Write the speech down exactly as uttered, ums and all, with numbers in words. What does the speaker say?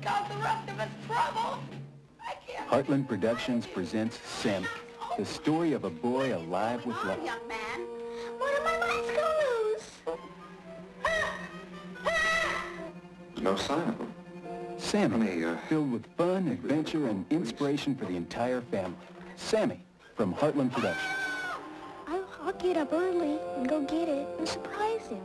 just caused the rest of us trouble. I can't... Heartland Productions presents Sammy, the story of a boy alive with love. Young man, one of my lights gonna lose. No sign of him. Sammy, uh, filled with fun, adventure, and inspiration for the entire family. Sammy, from Heartland Productions. I'll, I'll get up early and go get it and surprise him.